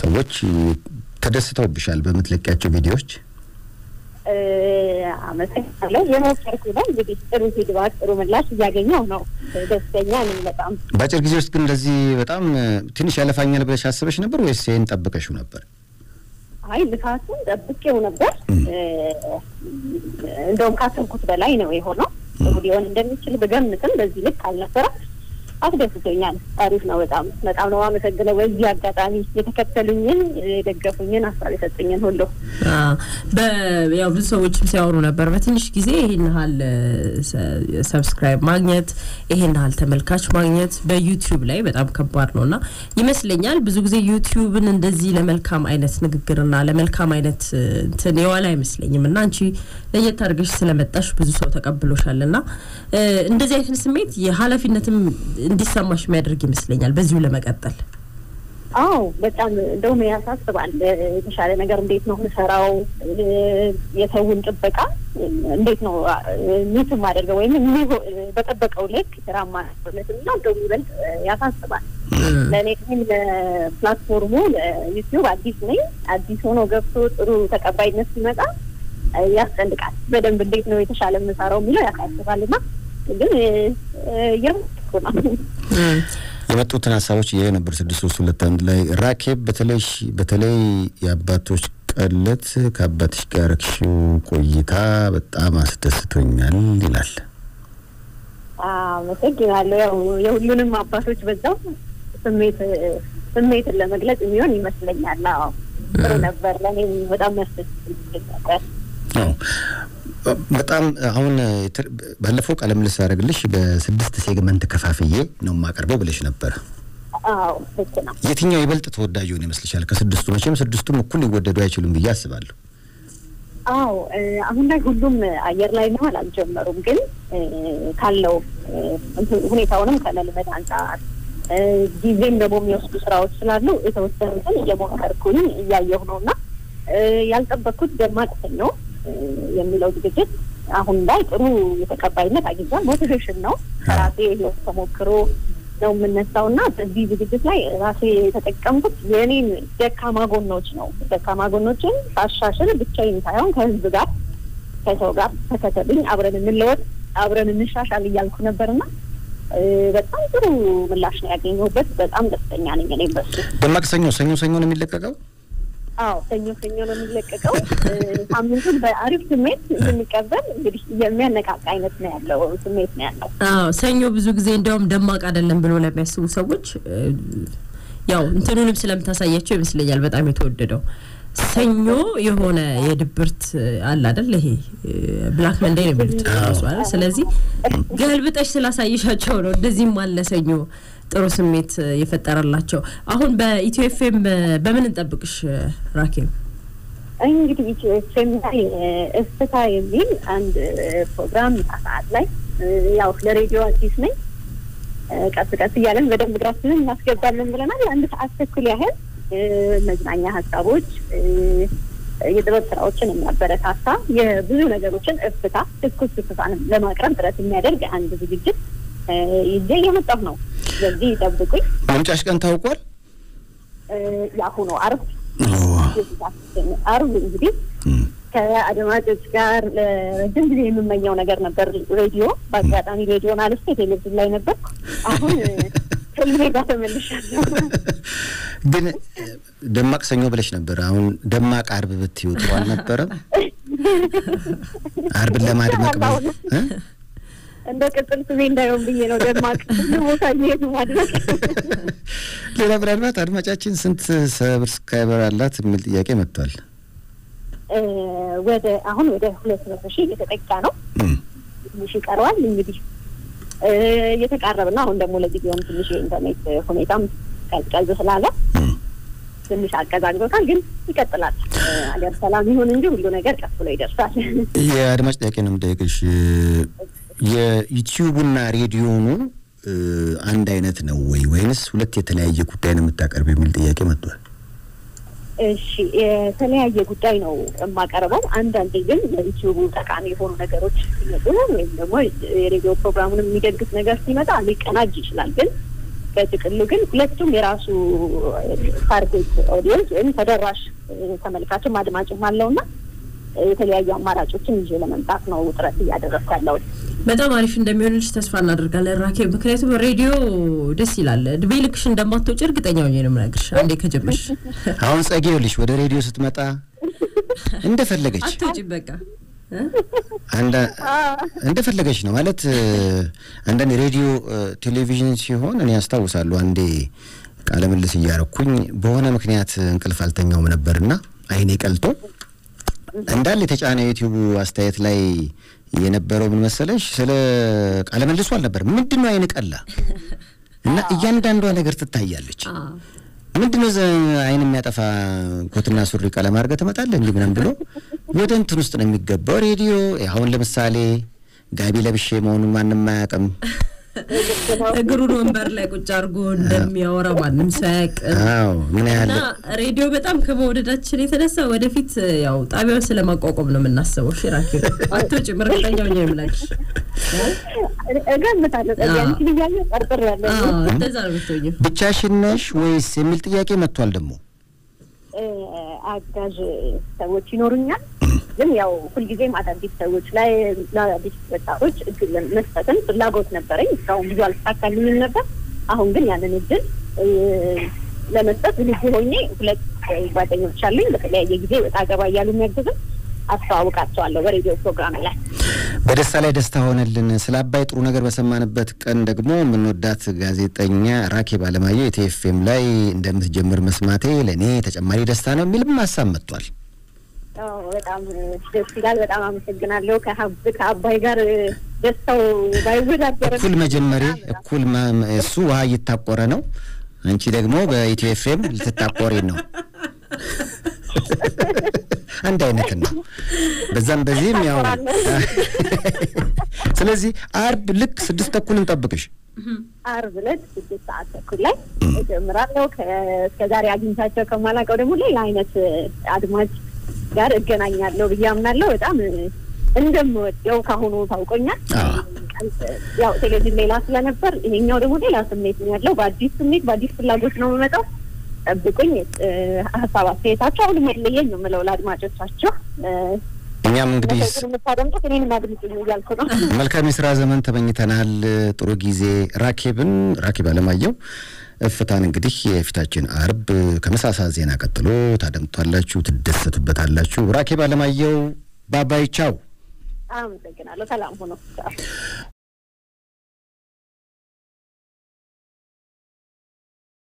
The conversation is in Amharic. ሰዎች ተደስተውብሻል በመጥለቂያቸው ቪዲዮዎች አመሰግናለሁ የሞከርኩ ነው እንግዲህ ጥሩ ፊድባክ ጥሩ ምላሽ ያገኘው ነው ደስተኛ ነኝ በጣም ባጭር ጊዜ ውስጥ ግን እንደዚህ በጣም ትንሽ ያለፋኛል ብለሽ አስበሽ ነበር ወይስ ይሄን ተጠብቀሽው ነበር አይ ልካቱን ተጠብቀው ነበር እንደውም ካሰብኩት በላይ ነው የሆነው ቪዲዮን እንደምችል በገምተን በዚህ ልክ አልነበረ አትደስተኛል አሪፍ ነው በጣም በጣም ነው አመሰግነው በዚህ አጋጣሚ የተከተሉኝን የደገፉኝን አሳብ የሰጡኝን ሁሉ በያው ብዙ ሰዎች ሲያወሩ ነበር በትንሽ ጊዜ ይሄን ሀል ሰብስክራይብ ማግኘት ይሄን ሀል ተመልካች ማግኘት በዩቲዩብ ላይ በጣም ከባድ ነውና ይመስለኛል ብዙ ጊዜ ዩቲዩብን እንደዚህ ለመልካም አይነት ንግግርና ለመልካም አይነት እንትን የዋላ አይመስለኝምና አንቺ ለየታርገሽ ስለመጣሽ ብዙ ሰው ተቀብሎሻልና እንደዚህ አይነት ስሜት የሐላፊነትም እንዲሰማሽ ማድረግ ይመስለኛል በዚሁ ለመቀጠል አዎ በጣም እንደውም ያሳስባል የተሻለ ነገር እንዴት ነው ሰራው የተውን ጥበቃ እንዴት ነው ምን ማድረግ ወይ ምን በተጠበቀው ልክ ተራማ ስለዚህ ነው እንደውም ይበል ያሳስባል ለኔ ግን ፕላትፎርሙ ዩቲዩብ አዲስ ነው አዲስ ሆኖ ገብቶ ጥሩ ተቀባይነት ሲመጣ ያስፈልጋል በደንብ እንዴት ነው የተሻለ መሰራው ምን ያሳስባልና ግን የመጡትን ሀሳቦች የነበሩ 632 ላይ ራኬብ በተለይ ያባቶች ቀለት ካባትሽ ጋር ክሽው ቆይታ በጣም አስተስተኛል ይላል መስገናለሁ የሁሉንም አባቶች በዛው ስሜት ለመግለጽ የሚሆን ይመስለኛል አዎ ጥሩ ነበር ለኔ በጣም አስተስተኛል አዎ በጣም አሁን ባለፈው ቀለም ልሳረግልሽ በ6 ሴግመንት ከፋፍዬ ነው ማቀርበው ብለሽ ነበር አዎ እኮና የትኛው ይበልጥ ተወዳጅ ሆነ ይመስልሻል ከ6ቱ መቼም 6ቱም እኩል ይወደዱ አይችሉም ብዬ አስባለሁ አዎ አሁን ላይ ሁሉም አየር ላይ ነው አልጀመሩም ግን ካለው ሁኔታውንም ከመልመድ አንጻር ዲዛይን ደግሞ የሚወስዱ ስራዎች ስላሉ እየተወሰኑን እየሞከርኩኝ እያየሁ ነውና ያልጠበቅኩት ደማቅ ነው የሚለው ድግግት አሁን ላይ ጥሩ የተቀባይነት አግኝቷል ሞቲቬሽን ነው ራሴ ይሄው ተሞክሮ ነው ምንነሳውና በዚህ ድግግት ላይ ራሴ ተጠቀምኩት የኔ ደካማ ጎኖች ነው ደካማ ጎኖችን ሳሻሽል ብቻዬን ሳይሆን ከህዝብ ጋር ከሰው ጋር ተከታተልን አብረን እንለወጥ አብረን እንሻሻል እያልኩ ነበርና በጣም ጥሩ ምላሽ ነው ያገኘሁበት በጣም ደስተኛ ነኝ እኔ በሱ ደማክሰኞ ሰኞ ነው የሚለቀቀው አዎ ሰኞ ነው የሚለቀቀው ሳምንቱን በአሪፍ ስሜት እንድንቀበል እንግዲህ የሚያነቃቃ አይነት ነው ያለው ስሜት ነው ያለው አዎ ሰኞ ብዙ ጊዜ እንደውም ደማቅ አይደለም ብሎ ለሚያስቡ ሰዎች ያው እንትኑንም ስለምታሳያቸው ይመስለኛል በጣም የተወደደው ሰኞ የሆነ የድብርት አለ አይደል ይሄ ብላክ መንዴ ነው የሚሉት አይደል ስለዚህ ገልብጠሽ ስላሳየሻቸው ነው እንደዚህም አለ ሰኞ ጥሩ ስሜት ይፈጠራላችሁ አሁን በኢትዮ ኤፍኤም በምን እንጠብቅሽ ራኬብ እንግዲህ ኢትዮ ኤፍኤም ላይ እስከታ የሚል አንድ ፕሮግራም አሳት ላይ ያው ለሬዲዮ አዲስ ነኝ ቀጥታ ያለን በደንብ ድራፍትን ማስገባለን ብለናል አንድ ሰዓት ተኩል ያህል መዝናኛ ሀሳቦች የጥበብ ስራዎችን እናበረታታ የብዙ ነገሮችን እስከታ ትኩስታን ለማቅረብ ጥረት የሚያደርግ አንድ ዝግጅት ይዘን የመጣው ነው ስለዚህ ይጣበቁኝ ምንጫሽ ቀን ታውቋል ያሁን ነው አርብ አርብ እንግዲህ ከአድማጮች ጋር ለረጅም ጊዜ የምመኘው ነገር ነበር ሬዲዮ በአጋጣሚ ሬዲዮ ማለት ቴሌቪዥን ላይ ነበር አሁን ቴሌቪዥን ላይ ተመልሻለሁ ግን ደማቅ ሰኞ ብለሽ ነበር አሁን ደማቅ አርብ ብትይውጣል ነበር አርብ ለማድመቅ እንደ ቀጥል ስሜ እንዳይሆን ብዬ ነው ደማቅ ለሞታዬ ማድረግ ለብራድማት አድማጫችን ስንት ሰብስክራይበር አላት ምን ጥያቄ መጥቷል ወደ አሁን ወደ 200 ሺህ እየተጠጋ ነው ምን ይቀርዋል እንግዲህ እየተቃረበና አሁን ደግሞ ለጊዜውም ትንሽ ኢንተርኔት ሁኔታም ቀዝቀዝ ስላለ ትንሽ አቀዛቅዞታል ግን ይቀጥላል አገር ሰላም ይሁን እንጂ ሁሉ ነገር ቀስ ብሎ ይደርሳል የአድማጭ ጥያቄ ነው የምጠይቅሽ የዩቲዩብና ሬዲዮኑ አንድ አይነት ነው ወይ ወይስ ሁለት የተለያየ ጉዳይ ነው የምታቀርበው የሚል ጥያቄ መጥቷል እሺ የተለያየ ጉዳይ ነው የማቀርበው አንድ ግን ለዩቲዩብ ተቃሚ የሆኑ ነገሮች ሲመጡ ወይስ ደግሞ የሬዲዮ ፕሮግራሙን የሚደግፍ ነገር ሲመጣ ሊቀናጅ ይችላል ግን በጥቅሉ ግን ሁለቱም የራሱ ታርጌት ኦዲየንስ ወይም ተደራሽ ተመልካች ማድማጭም አለውና የተለያየ አማራጮችን ይዤ ለመንጣት ነው ጥረት ያደረኩታለሁ። በጣም አሪፍ እንደሚሆንልሽ ተስፋ እናደርጋለን ራኬብ። ምክንያቱም ሬዲዮ ደስ ይላል። ድቤልክሽ እንደማትወጪ እርግጠኛ ነኝ የምነግርሽ አንዴ ከጀመርሽ። አሁን ጸጌውልሽ ወደ ሬዲዮ ስትመጣ እንደፈለገች አትወጪ በቃ እንደፈለገሽ ነው ማለት አንደን ሬዲዮ ቴሌቪዥን ሲሆን እኔ አስተውሳለሁ አንዴ ቃለ ምልልስ ይያረኩኝ በሆነ ምክንያት እንቅልፍ አልተኛውም ነበርና አይኔ ቀልጦ እንዳለ ተጫና ዩቲዩብ አስተያየት ላይ የነበረው ምን መሰለሽ ስለ ቃለ ምልልስ አልነበር ምንድነው አይኔ ቀላ እና እያንዳንዱ ነገር ትታያለች ምንድነው አይን የሚያጠፋ ኮትና ሱሪ ቃለ ማርገ ተመጣለ እንጂ ምንም ብሎ ወደን ትሩስት ነው የሚገባው ሬዲዮ ያሁን ለምሳሌ ጋቢ ለብሼ መሆኑን ማንም ማያቀም እግሩን ወንበር ላይ ቁጭ አርጎ እንደሚያወራ ማንም ሳይቅ አዎ ምን ያለ ሬዲዮ በጣም ከመወደዳችን የተነሳ ወደፊት ያው ጣቢያውን ስለማቋቋም ነው እናስበው ሽራኪ አጥቶ ጭምርተኛው ነው የምላክሽ እገምታለሁ ታዲያ ይያየ ቀርጥር ያለ እንደዛ ነው የምትወጂው ብቻሽን ነሽ ወይስ የሚል ጥያቄ መጥቷል ደሞ አጋዥ ሰዎች ይኖርኛል ግን ያው ሁሉ ጊዜም አዳዲስ ሰዎች ላይ አዳዲስ ወጣቶች እግለም መስጠትን ፍላጎት ነበረኝ ያው ብዙ አልተካከልንም ነበር አሁን ግን ያንን እድል ለመስጠት ልጅ ሆኜ ሁለት ጓደኞች አሉኝ በተለያየ ጊዜ ወጣ ገባ ያሉ የሚያግዙ አስተዋውቃቸዋለሁ በሬዲዮ ፕሮግራም ላይ በደስታ ላይ ደስታ ሆነልን ስለአባይ ጥሩ ነገር በሰማንበት ቀን ደግሞ ምን ወዳት ጋዜጠኛ ራኬብ አለማየሁ የቲኤፍኤም ላይ እንደምትጀምር መስማቴ ለኔ ተጨማሪ ደስታ ነው ምንም ማሳመጥቷል በጣም ደስ ይላል በጣም አመሰግናለሁ ከአባይ ጋር ደስታው ባይወዳደር እኩል መጀመሪያ እኩል እሱ ውሃ ይታቆረ ነው አንቺ ደግሞ በኢቲኤፍኤም ልትታቆሪ ነው አንድ አይነት ነው በዛም በዚህም ያው ስለዚህ አርብ ልክ 6:30 እንጠብቅሽ አርብ ለት 6:30 ላይ እጀምራለሁ ከዛሬ አግኝታቸው ከመላቀው ደግሞ ሌላ አይነት አድማጭ ጋር እገናኛለሁ ብያምናለሁ በጣም እንደምወደው ካሁኑ ታውቆኛል ያው ቴሌቪዥን ላይ ላስለ ነበር ይሄኛው ደግሞ ሌላ ስሜት ነው ያለው በአዲስ ስሜት በአዲስ ፍላጎት ነው የመጣው አብቆኝ ሀሳብ አስተያየታቸው ሁሉ መለየኝ ነው ለአድማጮቻቸው እኛም እንግዲህ ስለምታደምጡት እኔን ማድምጡኝ እያልኩ ነው መልካም የሥራ ዘመን ተመኝተናል ጥሩ ጊዜ ራኬብ አለማየሁ እፍታን እንግዲህ የፊታችን አርብ ከመሳሳ ዜና ቀጥሎ ታደምጣላችሁ ትደሰቱበታላችሁ ራኬብ አለማየሁ ባባይ ቻው አመሰግናለሁ ሰላም ሆኖ